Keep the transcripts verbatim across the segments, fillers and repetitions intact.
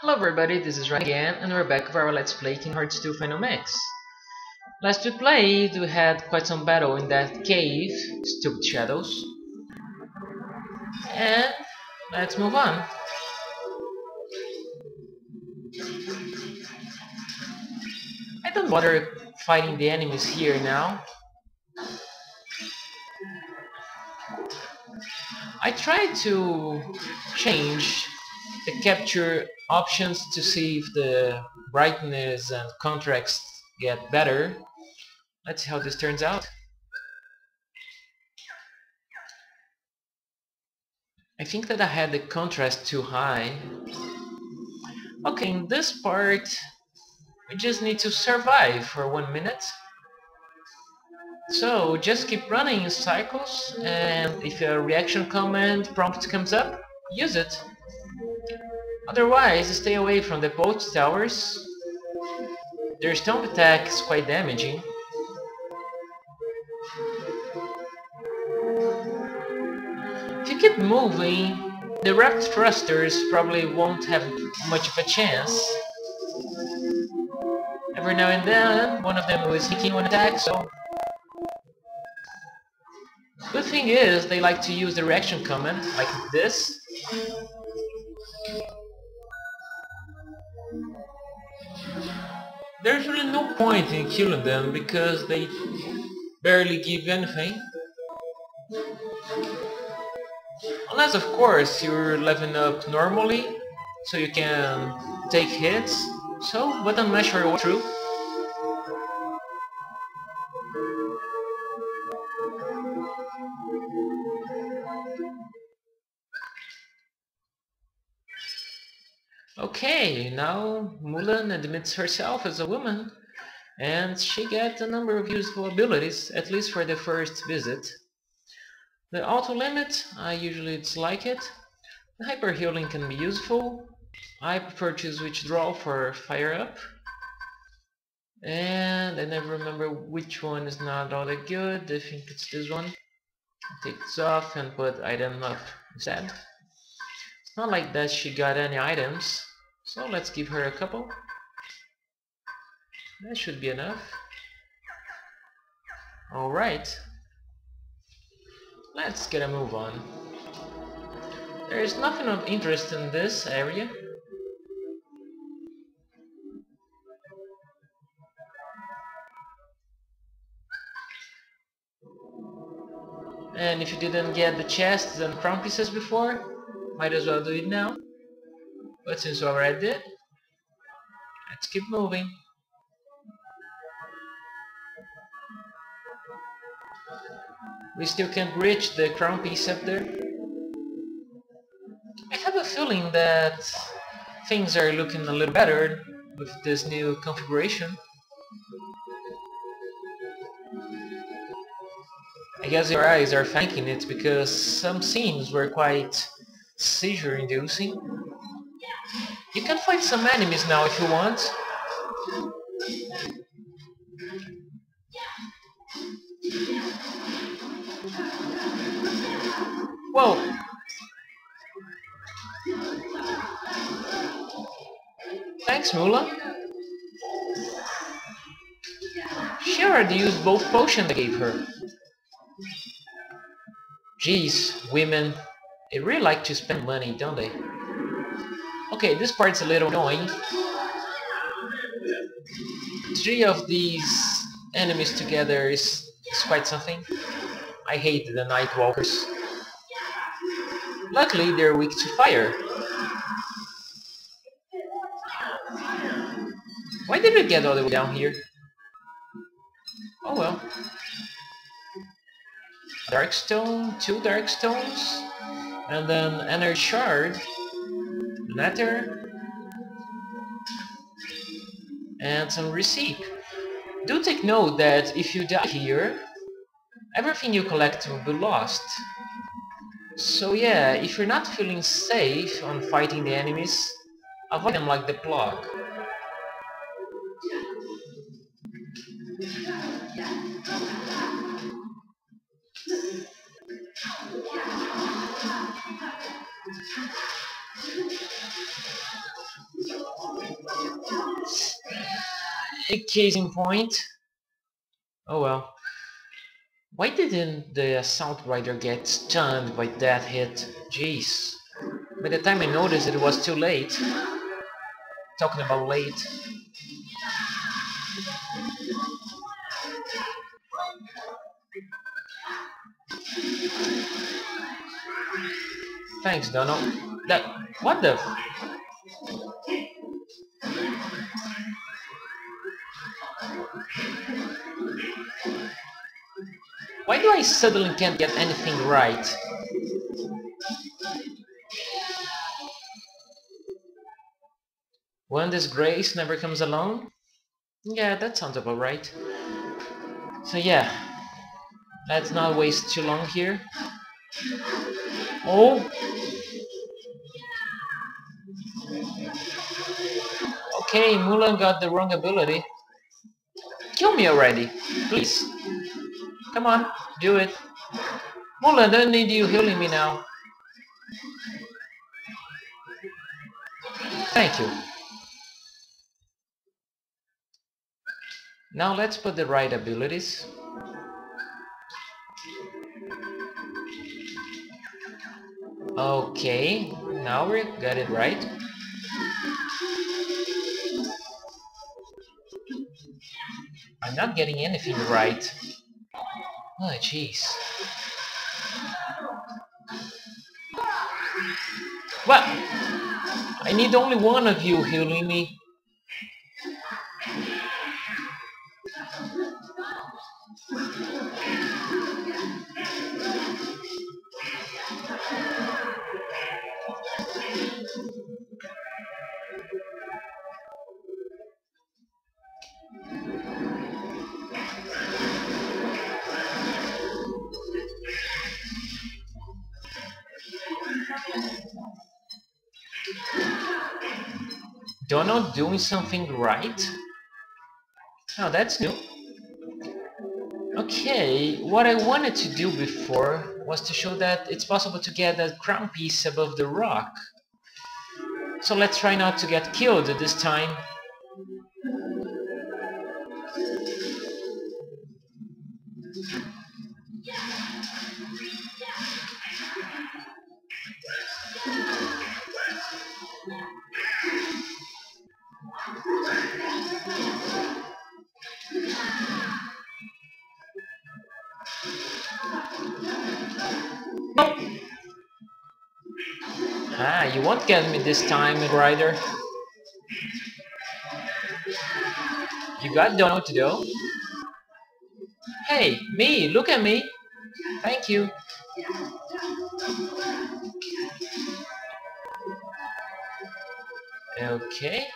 Hello everybody, this is Ryan again, and we're back with our Let's Play Kingdom Hearts two Final Mix. Last we played, we had quite some battle in that cave, Stupid Shadows. And let's move on. I don't bother fighting the enemies here now. I tried to change the capture options to see if the brightness and contrast get better. Let's see how this turns out. I think that I had the contrast too high. Okay, in this part we just need to survive for one minute. So just keep running in cycles, and if a reaction command prompt comes up, use it. Otherwise, stay away from the Bolt Towers. Their stomp attack is quite damaging. If you keep moving, the wrapped thrusters probably won't have much of a chance. Every now and then, one of them is hitting one attack, so... Good thing is, they like to use the reaction command, like this. There's really no point in killing them because they barely give anything. Unless, of course, you're leveling up normally, so you can take hits. So, button mash your way through. Okay, now Mulan admits herself as a woman, and she gets a number of useful abilities, at least for the first visit. The auto limit, I usually dislike it. The hyper healing can be useful. I prefer to switch draw for fire up. And I never remember which one is not all that good. I think it's this one. Take this off and put item up instead. It's not like that she got any items. So let's give her a couple. That should be enough. Alright. Let's get a move on. There is nothing of interest in this area. And if you didn't get the chests and crown pieces before, might as well do it now. But since we already did, let's keep moving. We still can't reach the crown piece up there. I have a feeling that things are looking a little better with this new configuration. I guess your eyes are thanking it because some scenes were quite seizure-inducing. You can fight some enemies now if you want. Whoa! Thanks, Moogle. She already used both potions I gave her. Jeez, women. They really like to spend money, don't they? Okay, this part's a little annoying. Three of these enemies together is, is quite something. I hate the Nightwalkers. Luckily, they're weak to fire. Why did we get all the way down here? Oh well. Darkstone, two Darkstones, and then Energy Shard. Letter and some receipt. Do take note that if you die here, everything you collect will be lost. So yeah, if you're not feeling safe on fighting the enemies, avoid them like the plague. A case in point. Oh well. Why didn't the Assault Rider get stunned by that hit? Jeez. By the time I noticed it was too late. Talking about late. Thanks, Donald. That... what the... Why do I suddenly can't get anything right? When disgrace never comes alone? Yeah, that sounds about right. So yeah, let's not waste too long here. Oh! Okay, Mulan got the wrong ability. Kill me already, please. Come on, do it. Mulan, don't need you healing me now. Thank you. Now let's put the right abilities. Okay, now we got it right. I'm not getting anything right. Oh jeez. What? I need only one of you healing me. Donald doing something right? Oh, that's new. Okay, what I wanted to do before was to show that it's possible to get a crown piece above the rock. So let's try not to get killed this time. Ah, you won't get me this time, Rider. You got Donald to do. Hey, me, look at me. Thank you. Okay.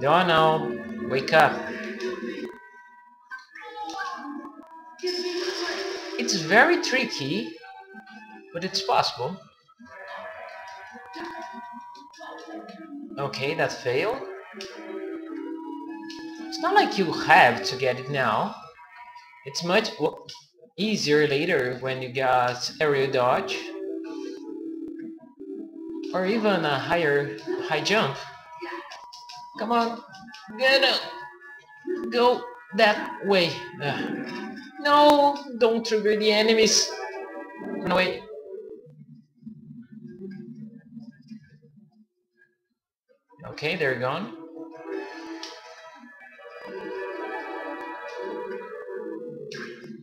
Donald, wake up. It's very tricky. But it's possible. Okay, that failed. It's not like you have to get it now. It's much easier later when you got aerial dodge. Or even a higher high jump. Come on, gonna go that way. Ugh. No, don't trigger the enemies. No, wait. Okay, they're gone.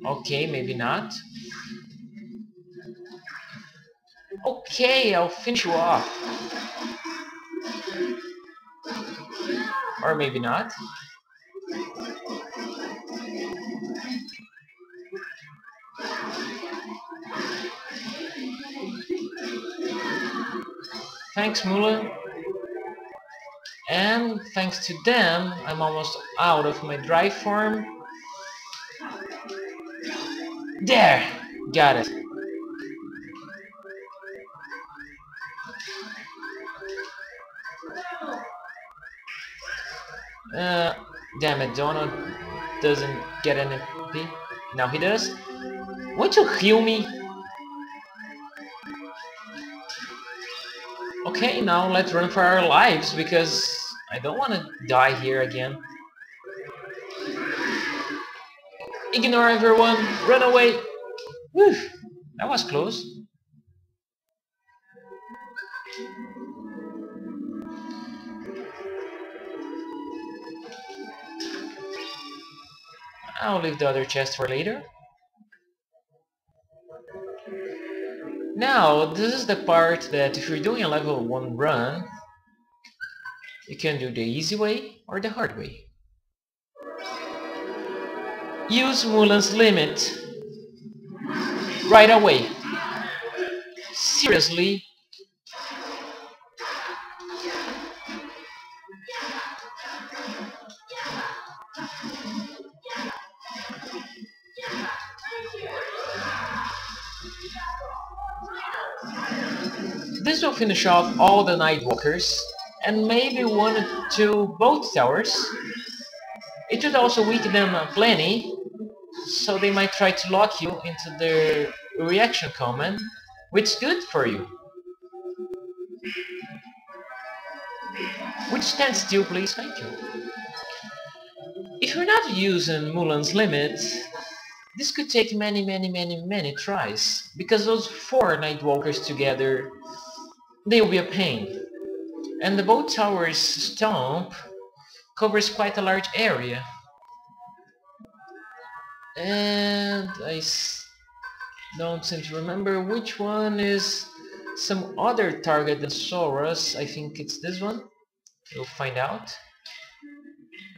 Okay, maybe not. Okay, I'll finish you off. Or maybe not. Thanks, Mulan. And thanks to them, I'm almost out of my dry form. There! Got it. Uh, damn it, Donald doesn't get an M P. Now he does. Won't you heal me? Okay, now let's run for our lives, because I don't want to die here again. Ignore everyone! Run away! Whew! That was close. I'll leave the other chest for later. Now, this is the part that if you're doing a level one run, you can do the easy way or the hard way. Use Mulan's limit right away. Seriously? This will finish off all the Nightwalkers and maybe one or two Bolt Towers. It should also weaken them plenty, so they might try to lock you into their reaction command, which is good for you. Would you stand still, please? Thank you. If you're not using Mulan's limit, this could take many, many, many, many tries, because those four Nightwalkers together, they will be a pain. And the Bolt Tower's stomp covers quite a large area. And I don't seem to remember which one is some other target than Sora's. I think it's this one. We'll find out.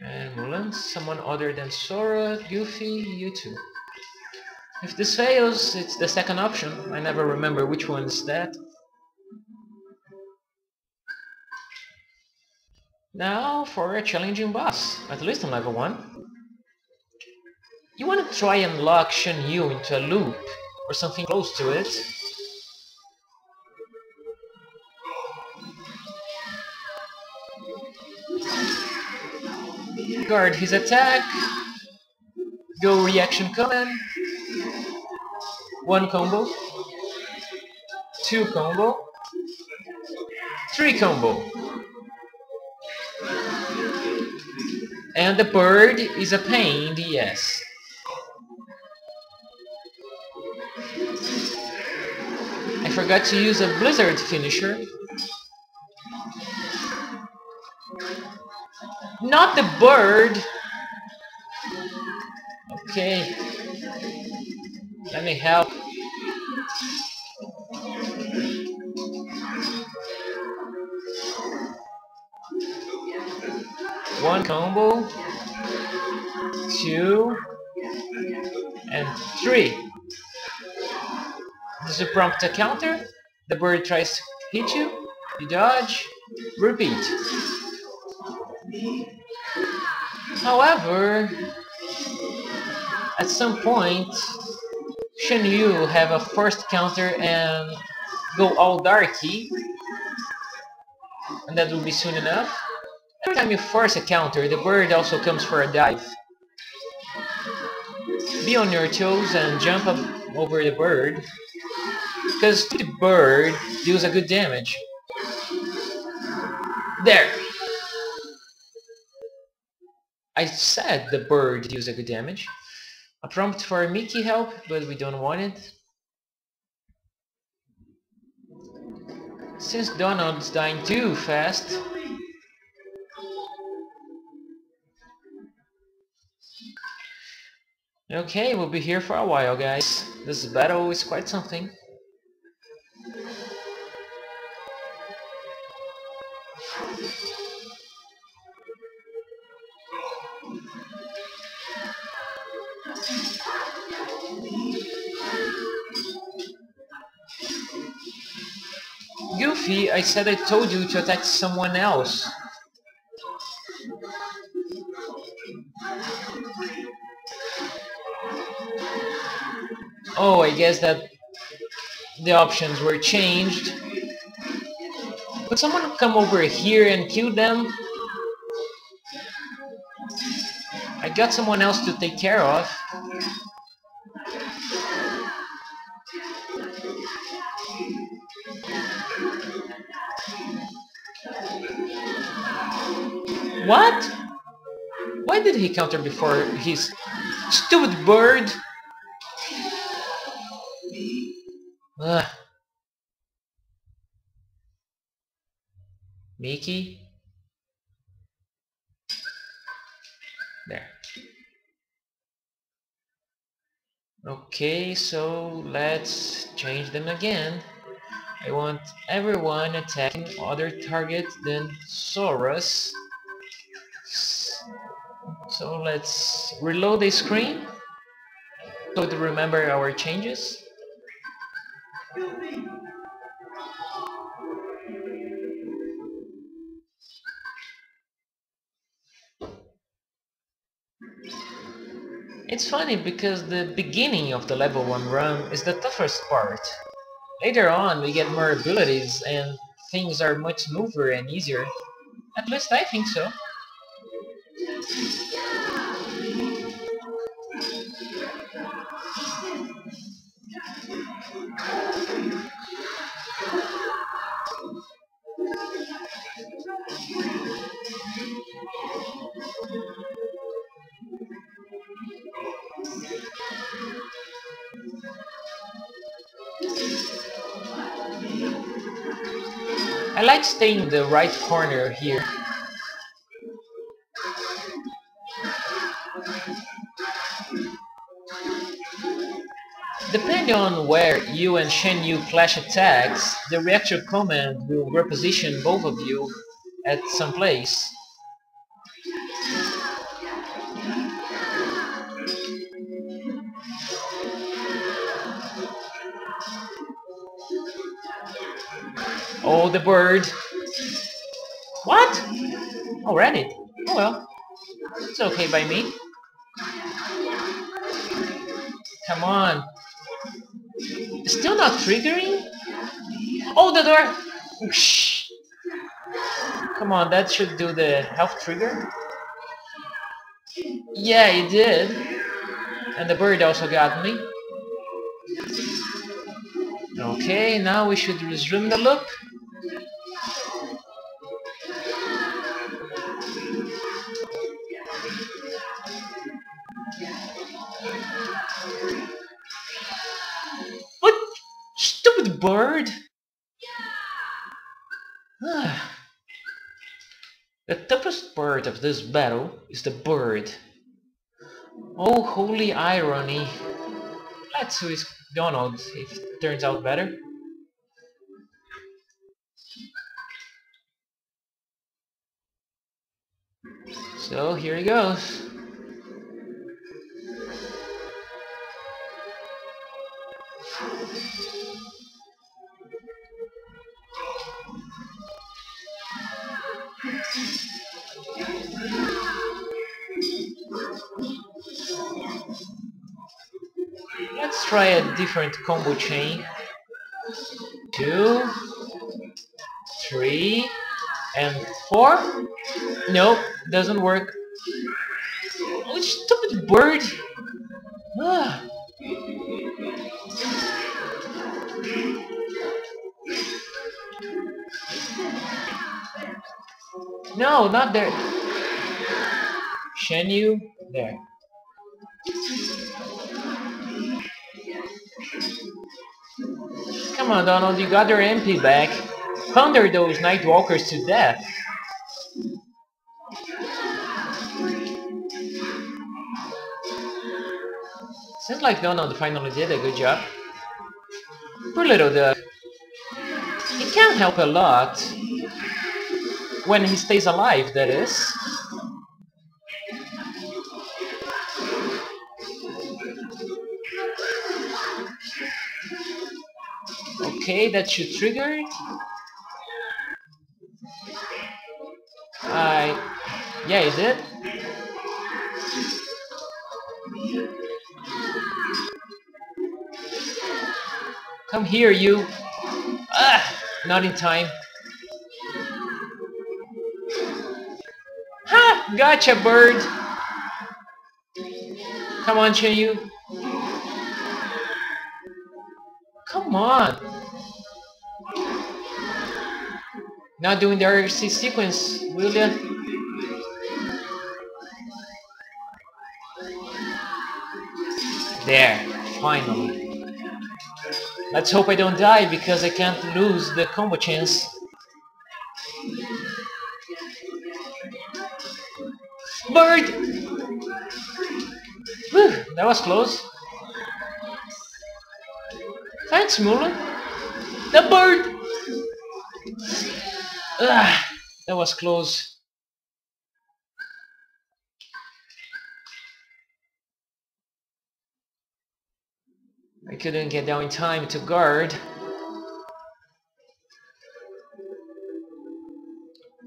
And Mulan, someone other than Sora, Goofy, you too. If this fails, it's the second option. I never remember which one is that. Now for a challenging boss, at least on level one. You want to try and lock Shan Yu into a loop, or something close to it. Guard his attack, go reaction command, one combo, two combo, three combo. And the bird is a pain in the ass. I forgot to use a blizzard finisher. Not the bird! Okay. Let me help. One combo, two, and three. This is a prompt a counter, the bird tries to hit you, you dodge, repeat. However, at some point, Shan Yu have a first counter and go all darky, and that will be soon enough. Every time you force a counter, the bird also comes for a dive. Be on your toes and jump up over the bird, because the bird deals a good damage. There! I said the bird deals a good damage. A prompt for Mickey help, but we don't want it. Since Donald's dying too fast, okay, we'll be here for a while, guys. This battle is quite something. Goofy, I said I told you to attack someone else. Oh, I guess that the options were changed. Would someone come over here and kill them? I got someone else to take care of. What? Why did he counter before his stupid bird? Ugh. Mickey? There. Okay, so let's change them again. I want everyone attacking other targets than Sora's. So let's reload the screen so to remember our changes. It's funny because the beginning of the level one run is the toughest part. Later on we get more abilities and things are much smoother and easier. At least I think so. I like staying in the right corner here. Depending on where you and Shan Yu clash attacks, the reaction command will reposition both of you at some place. Oh, the bird! What? Already? Oh well. It's okay by me. Come on. Still not triggering? Oh, the door! Shh. Come on, that should do the health trigger. Yeah, it did. And the bird also got me. Okay, now we should resume the loop. What? Stupid bird! Yeah. The toughest part of this battle is the bird. Oh, holy irony. Let's whisk Donald if it turns out better. So here he goes. Let's try a different combo chain. Two, three, and four. Nope, doesn't work. Oh, stupid bird! Ah. No, not there. Shan Yu, there. Come on, Donald, you got your M P back. Thunder those Nightwalkers to death. Seems like Donald finally did a good job. Poor little duck. He can't help a lot. When he stays alive, that is. Okay, that should trigger it. I... yeah, is it? Come here, you! Ah! Not in time. Ha! Gotcha, bird! Come on, Shan Yu. Come on! Not doing the R C sequence, will ya? There, finally. Let's hope I don't die, because I can't lose the combo chance. Bird! Whew, that was close. Thanks, Moogle. The bird! Ah, that was close. I couldn't get down in time to guard.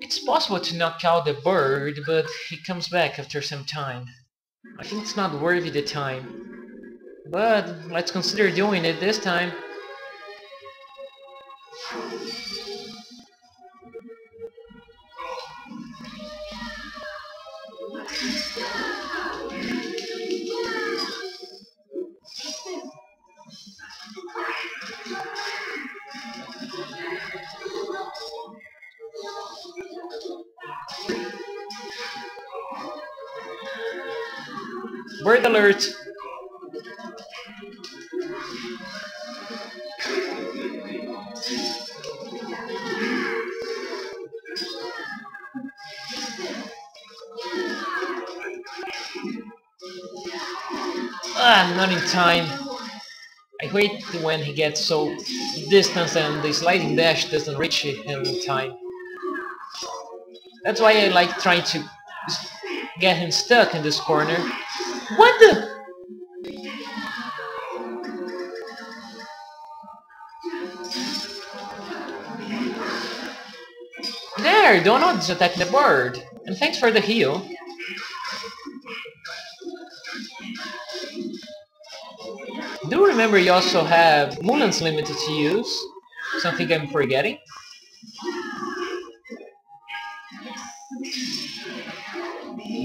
It's possible to knock out the bird, but he comes back after some time. I think it's not worthy the time. But let's consider doing it this time. Bird alert! Ah, not in time. I hate when he gets so distant and the sliding dash doesn't reach him in time. That's why I like trying to get him stuck in this corner. What the? There, do not attack the bird. And thanks for the heal. Do remember you also have Mulan's limited to use. Something I'm forgetting.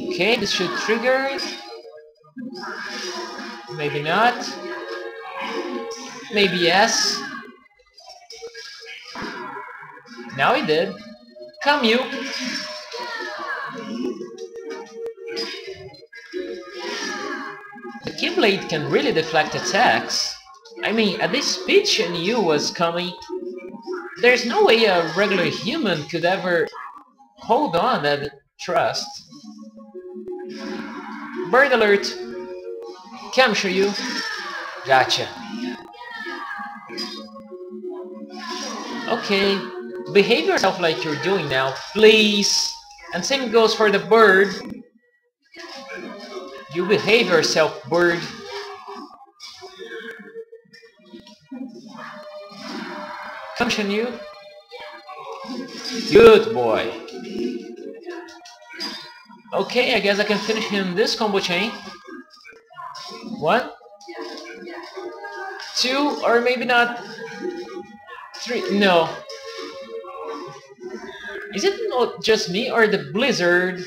Okay, this should trigger it. Maybe not. Maybe yes. Now he did. Come you! The Keyblade can really deflect attacks. I mean, at this speed Shan Yu was coming, there's no way a regular human could ever hold on that thrust. Bird alert! Come, Shan Yu. Gotcha. Okay, behave yourself like you're doing now, please. And same goes for the bird. You behave yourself, bird. Come, Shan Yu. Good boy. Okay, I guess I can finish him this combo chain. One, two, or maybe not. Three, no. Is it not just me or the blizzard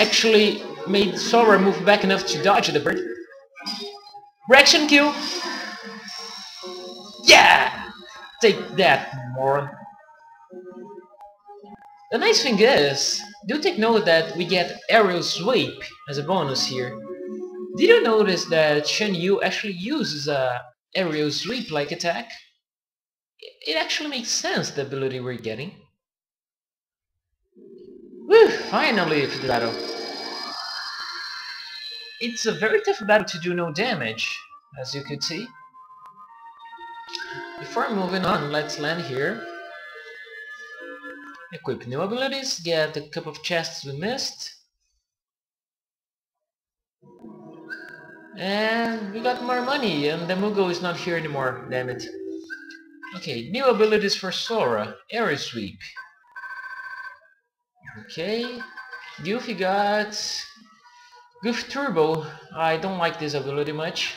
actually made Sora move back enough to dodge the bird? Reaction kill! Yeah! Take that, moron. The nice thing is, do take note that we get aerial sweep as a bonus here. Did you notice that Shan Yu actually uses a aerial sweep like attack? It actually makes sense, the ability we're getting. Whew, finally for the battle. It's a very tough battle to do no damage, as you could see. Before moving on, let's land here. Equip new abilities, get the cup of chests we missed. And we got more money, and the Moogle is not here anymore, damn it. Okay, new abilities for Sora, Aerial Sweep. Okay, Goofy got... Goofy Turbo, I don't like this ability much.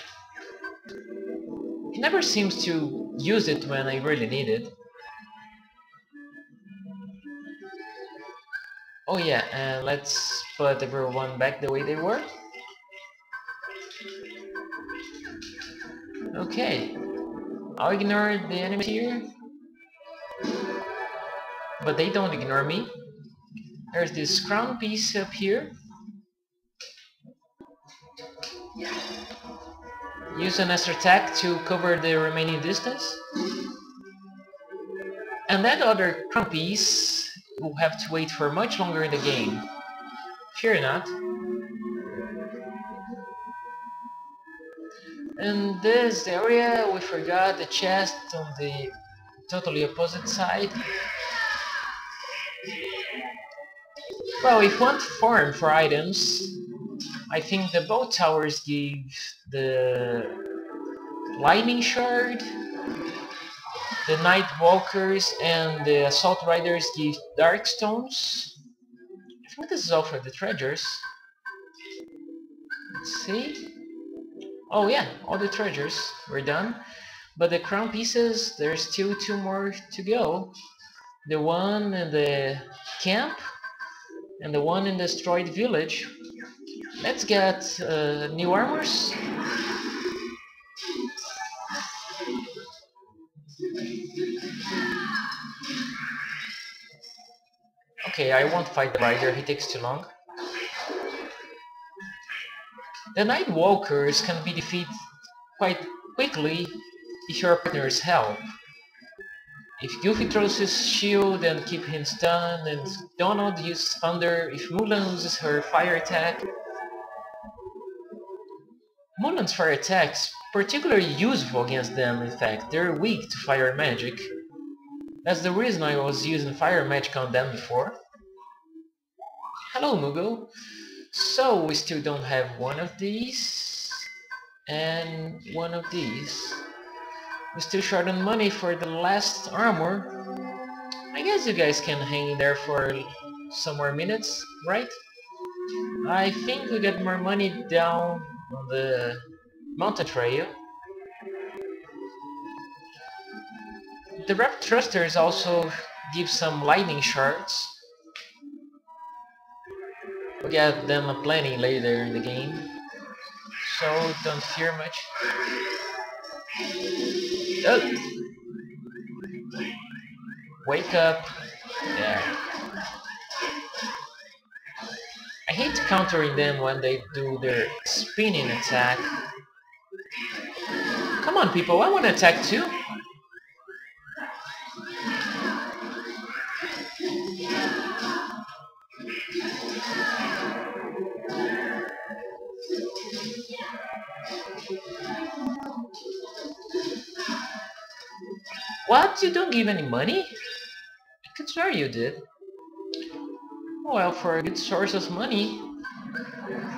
He never seems to use it when I really need it. Oh yeah, and uh, let's put everyone back the way they were. Okay, I'll ignore the enemies here, but they don't ignore me. There's this crown piece up here. Use an extra attack to cover the remaining distance. And then other crumpies will have to wait for much longer in the game. Fear not. And this area, we forgot the chest on the totally opposite side. Well, if one farm for items, I think the Bolt Towers give the Lightning Shard, the Nightwalkers and the Assault Riders give Dark Stones. I think this is all for the treasures. Let's see. Oh yeah, all the treasures were done. But the crown pieces, there's still two more to go. The one in the camp and the one in the destroyed village. Let's get uh, new armors. Okay, I won't fight the rider, he takes too long. The Nightwalkers can be defeated quite quickly if your partners help. If Goofy throws his shield and keep him stunned, and Donald uses thunder, if Mulan uses her fire attack. Mulan's fire attack is particularly useful against them, in fact, they're weak to fire magic. That's the reason I was using fire magic on them before. Hello Moogle. So we still don't have one of these and one of these. We're still short on money for the last armor. I guess you guys can hang in there for some more minutes, right? I think we get more money down on the mountain trail. The rep thrusters also give some lightning shards. We'll get them a plenty later in the game, so don't fear much. Oh. Wake up! There. I hate countering them when they do their spinning attack. Come on, people! I want to attack too. What? You don't give any money? I could swear you did. Well, for a good source of money,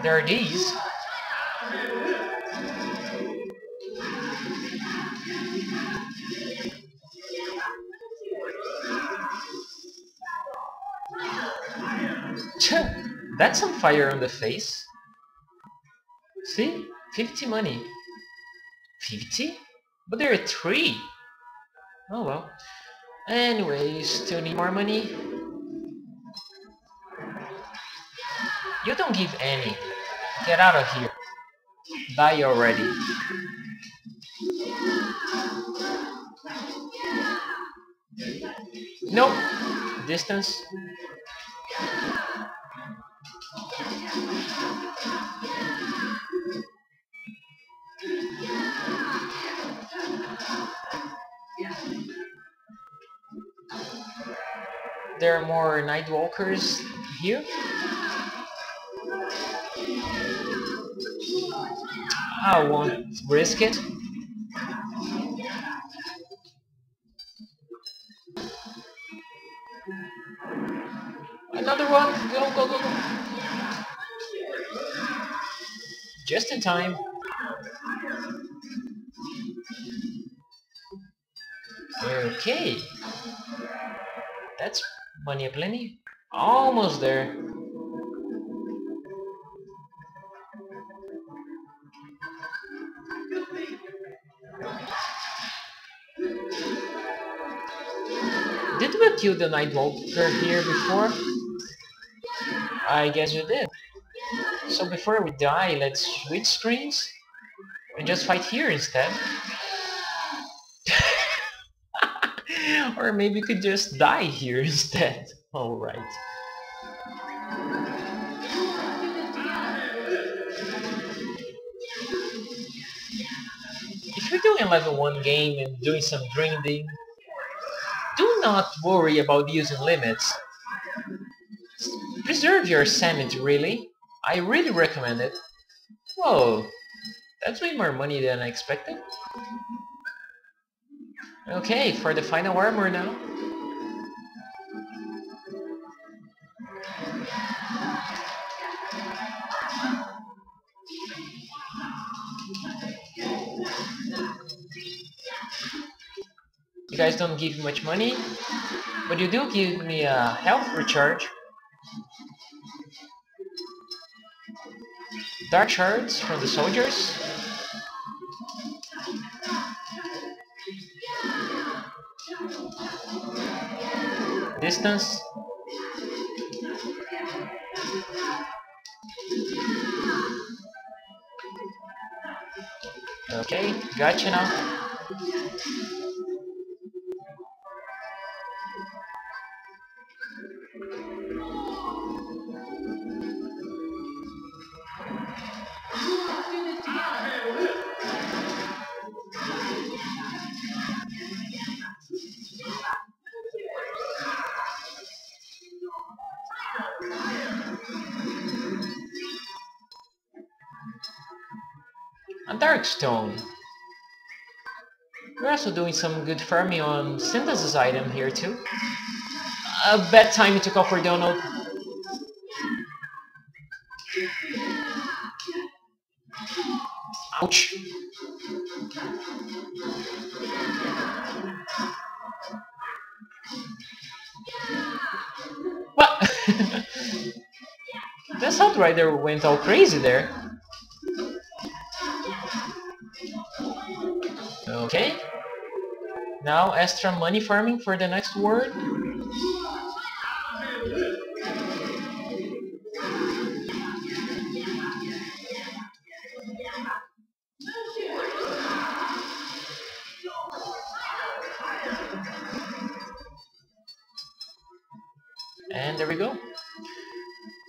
there are these. That's some fire on the face. See? fifty money. fifty? But there are three! Oh well. Anyways, still need more money. You don't give any. Get out of here. Die already. Nope. Distance. There are more Nightwalkers here. I won't risk it. Another one! Go, go, go, go! Just in time. Okay. That's money aplenty. Almost there. Did we kill the Nightwalker here before? I guess we did. So before we die, let's switch screens and just fight here instead. Or maybe you could just die here instead. Alright. you're doing level one game and doing some grinding, do not worry about using limits. Preserve your sanity, really. I really recommend it. Whoa, that's way more money than I expected. Okay, for the final armor now. You guys don't give me much money, but you do give me a health recharge. Dark shards from the soldiers. Distance. Okay, gotcha now. Darkstone. We're also doing some good farming on synthesis item here too. A bad time to call for Donald. Ouch. What? That Sound Rider went all crazy there. Okay, now extra money farming for the next word. And there we go.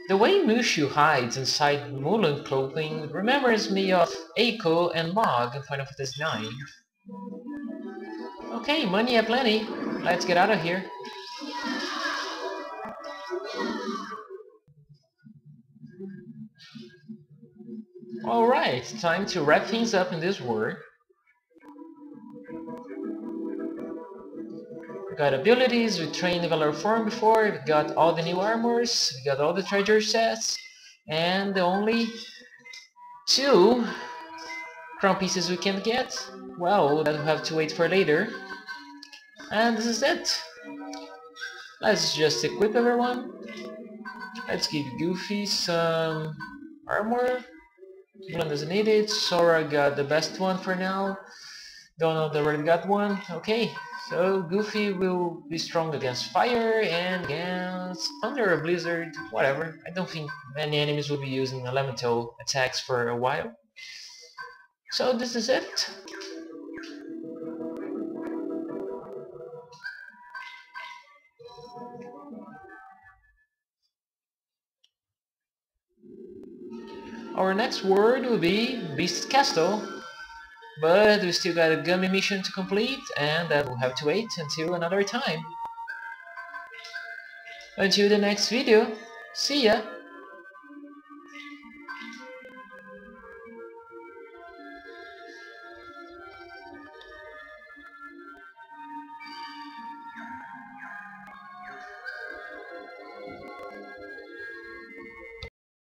The way Mushu hides inside Mulan clothing remembers me of Eiko and Mog in Final Fantasy nine. Okay, money aplenty. Let's get out of here. Alright, time to wrap things up in this world. We got abilities, we trained the Valor Form before, we got all the new armors, we got all the treasure sets, and the only two crown pieces we can get, well, that we'll have to wait for later. And this is it. Let's just equip everyone. Let's give Goofy some armor. Mulan doesn't need it. Sora got the best one for now. Donald already got one. Okay, so Goofy will be strong against fire and against thunder or blizzard, whatever. I don't think many enemies will be using elemental attacks for a while. So this is it. Our next word will be Beast Castle, but we still got a gummy mission to complete, and that will have to wait until another time. Until the next video, see ya!